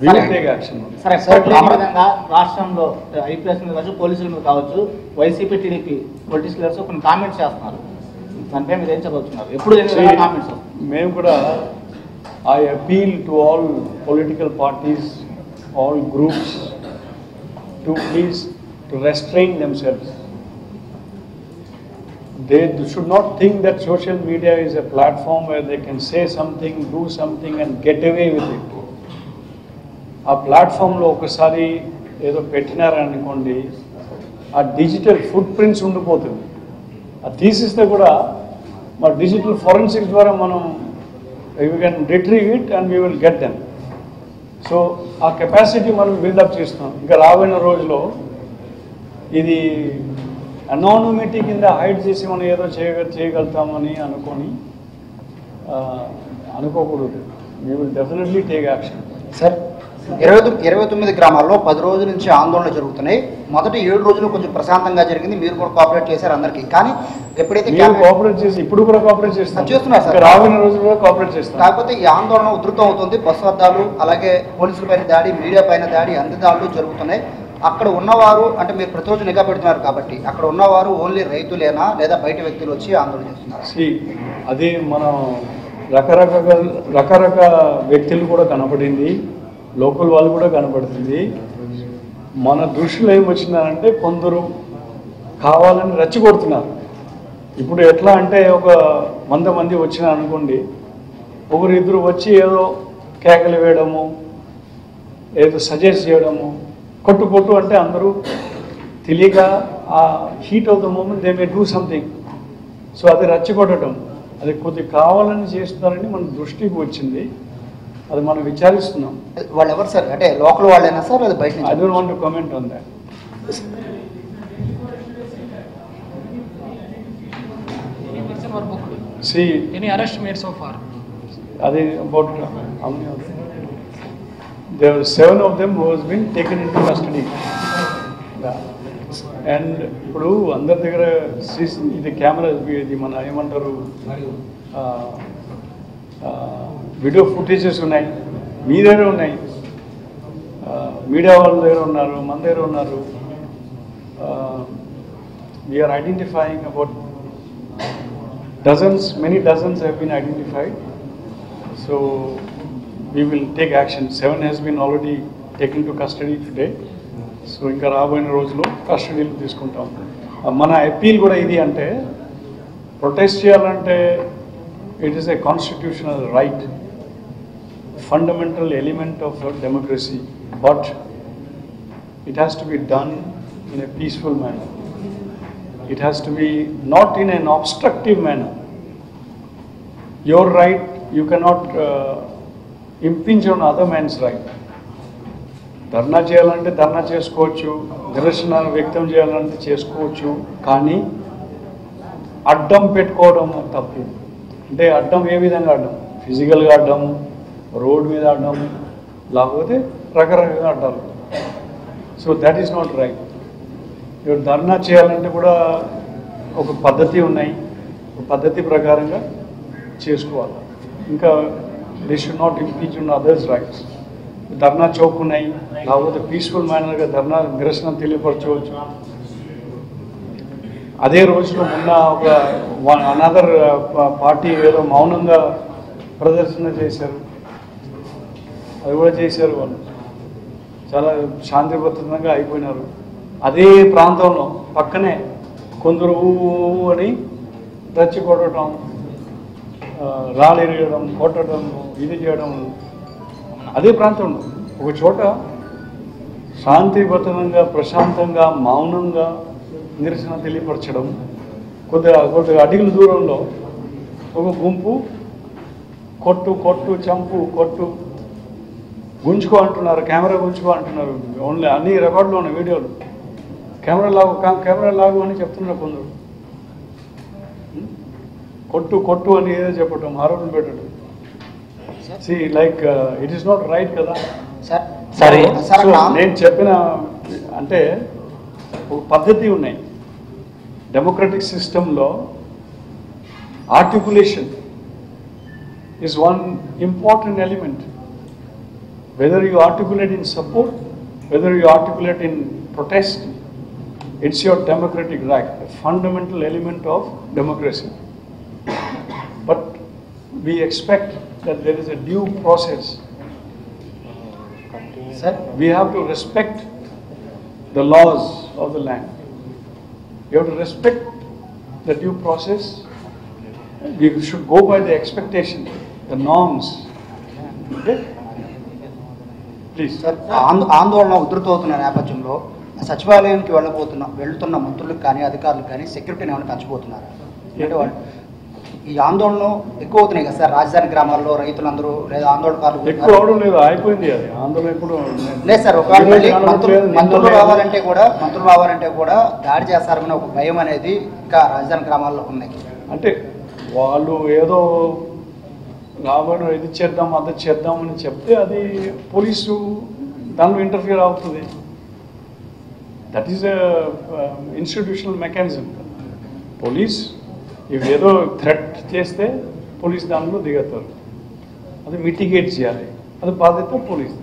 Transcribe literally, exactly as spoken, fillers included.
We will take action. Sir, certainly, Rashtamlo, I press the Raju police will Kavachu, Y C P T D P, political leaders can comment comments. I appeal to all political parties, all groups to please to restrain themselves. They should not think that social media is a platform where they can say something, do something and get away with it. A platform lo okasari edo pettinaru anukondi aa digital footprints undipotundi aa teesiste kuda ma digital forensics dwara manam we can retrieve it and we will get them. So our capacity manam build up chestunam inga raavina rojulo idi anonymity kinda hide chesi manam edo cheyagaltam ani anukoni aa anukokudu. We will definitely take action. Sir, ఇరవై తొమ్మిది గ్రామాల్లో పది రోజుల నుంచి ఆందోళన జరుగుతున్నాయి. మొదటి ఏడు రోజులు కొంచెం ప్రశాంతంగా జరిగింది. మీరు కూడా కోఆపరేట్ చేశారు అందరికీ. కానీ ఎప్పుడైతే కోఆపరేట్ చేసి ఇప్పుడు కూడా కోఆపరేట్ చేస్తున్నారు సార్. రాబోయే రోజుల్లో కూడా కోఆపరేట్ చేస్తారు. కాకపోతే ఈ ఆందోళన ఉధృతం అవుతుంది. బస్సు అద్దాలు అలాగే పోలీసుల పైన దాడి, మీడియా పైన దాడి, అందదాడులు జరుగుతున్నాయి. అక్కడ ఉన్నవారు అంటే మీరు ప్రతి రోజు నిఘా పెడుతున్నారు కాబట్టి అక్కడ ఉన్నవారు ఓన్లీ రైతులేనా లేదా బయట వ్యక్తులు వచ్చి ఆందోళన చేస్తున్నారు? అదే మనం రకరకాల రకరకాల వ్యక్తులు కూడా కనపడింది. లోకల్ వాళ్ళు కూడా కనబడుతుంది. మన దృష్టిలో ఏం వచ్చినారంటే కొందరు కావాలని రెచ్చగొడుతున్నారు. ఇప్పుడు ఎట్లా అంటే ఒక వంద మంది వచ్చినా అనుకోండి, ఒకరిద్దరు వచ్చి ఏదో కేకలు వేయడము, ఏదో సజెస్ట్ చేయడము, కొట్టు కొట్టు అంటే అందరూ తెలియక ఆ heat of the moment they may do something. So అది రెచ్చగొట్టడం అది కొద్ది కావాలని చేస్తున్నారని మన దృష్టికి వచ్చింది. అది మనం విచారిస్తున్నాం. వాళ్ళు ఎవరు సార్? అంటే లోకల్ వాళ్ళైనా సార్? అది బయట I don't want to comment on that. See any arrest made so far? అది about how many of them? There are seven of them who has been taken into custody. And ఇప్పుడు అందరి దగ్గర CC ఇది camera ఇది మన ఏమంటారు video footages ఉన్నాయి, మీ దగ్గర ఉన్నాయి, మీడియా వాళ్ళ దగ్గర ఉన్నారు, మన దగ్గర ఉన్నారు. We are identifying about dozens, many dozens have been identified. So we will take action. Seven has been already taken to custody today. So ఇంకా రాబోయిన రోజులో కస్టడీలు తీసుకుంటాం. మన అప్పీల్ కూడా ఇది అంటే ప్రొటెస్ట్ చేయాలంటే it is a constitutional right, fundamental element of democracy, but it has to be done in a peaceful manner. It has to be not in an obstructive manner. Your right, you cannot uh, impinge on other man's right. ధర్నా చేయాలంటే ధర్నా చేసుకోవచ్చు, నిరసనలు వ్యక్తం చేయాలంటే చేసుకోవచ్చు, కానీ అడ్డం పెట్టుకోవడం తప్పు. అంటే అడ్డం ఏ విధంగా అడ్డం? ఫిజికల్గా అడ్డం, రోడ్ మీద అడ్డం, లేకపోతే రకరకాల అడ్డాలు. So that is not right. ఇప్పుడు ధర్నా చేయాలంటే కూడా ఒక పద్ధతి ఉన్నాయి, ఒక పద్ధతి ప్రకారంగా చేసుకోవాలి. ఇంకా they should not impose on others rights. ధర్నా చౌక్ ఉన్నాయి, లేకపోతే పీస్ఫుల్ మేనర్గా ధర్నా నిరసన తెలియపరచవచ్చు. అదే రోజులో ఉన్న ఒక వన్ అనదర్ పార్టీ ఏదో మౌనంగా ప్రదర్శన చేశారు, అది కూడా చేశారు. వాళ్ళు చాలా శాంతి భద్రతంగా అయిపోయినారు. అదే ప్రాంతంలో పక్కనే కొందరు అని రచ్చి కొట్టడం, రాళ్ళు ఎరగడం, కొట్టడం, ఇది చేయడం. అదే ప్రాంతంలో ఒక చోట శాంతి భద్రతంగా ప్రశాంతంగా మౌనంగా నిరసన తెలియపరచడం, కొద్దిగా కొద్దిగా అడుగుల దూరంలో ఒక గుంపు కొట్టు కొట్టు చంపు కొట్టు గుంజుకో అంటున్నారు, కెమెరా గుంజుకో అంటున్నారు. ఓన్లీ అన్ని రికార్డులో ఉన్న వీడియోలు కెమెరా లాగు కెమెరా లాగు అని చెప్తున్నారు కొందరు, కొట్టు కొట్టు అని ఏదో చెప్పటం, ఆరోపణ పెట్టడం. See like it is not right కదా. సరే నేను చెప్పిన అంటే ఒక పద్ధతి ఉన్నాయి డెమోక్రటిక్ సిస్టంలో. Articulation is one important element. whether you articulate in support, whether you articulate in protest, it's your democratic right, a fundamental element of democracy. But we expect that there is a due process. Sir, we have to respect the laws of the land. You have to respect the due process. We should go by the expectation, the norms. Okay? Please. Sir, ఈ ఆందోళన ఎక్కువ అవుతున్నాయి కదా sir, రాజధాని గ్రామాల్లో రైతులందరూ లేదా ఆందోళనకారులు ఎక్కువ అవడం లేదు, అయిపోయింది అది ఆందోళన ఇప్పుడు లేదు సార్. ఒకవేళ మంత్రులు రావాలంటే కూడా మంత్రులు రావాలంటే కూడా దాడి చేస్తారని ఒక భయం అనేది ఇంకా రాజధాని గ్రామాల్లో ఉన్నాయి. అంటే వాళ్ళు ఏదో రావడం ఇది చేద్దాం అది చేద్దాం అని చెప్తే అది పోలీసు దానిలో ఇంటర్ఫియర్ అవుతుంది. That is institutional mechanism. Police ఏదో థ్రెట్ చేస్తే పోలీస్ దానిలో దిగుతారు, అది మిటిగేట్ చేయాలి, అది బాధ్యత పోలీస్.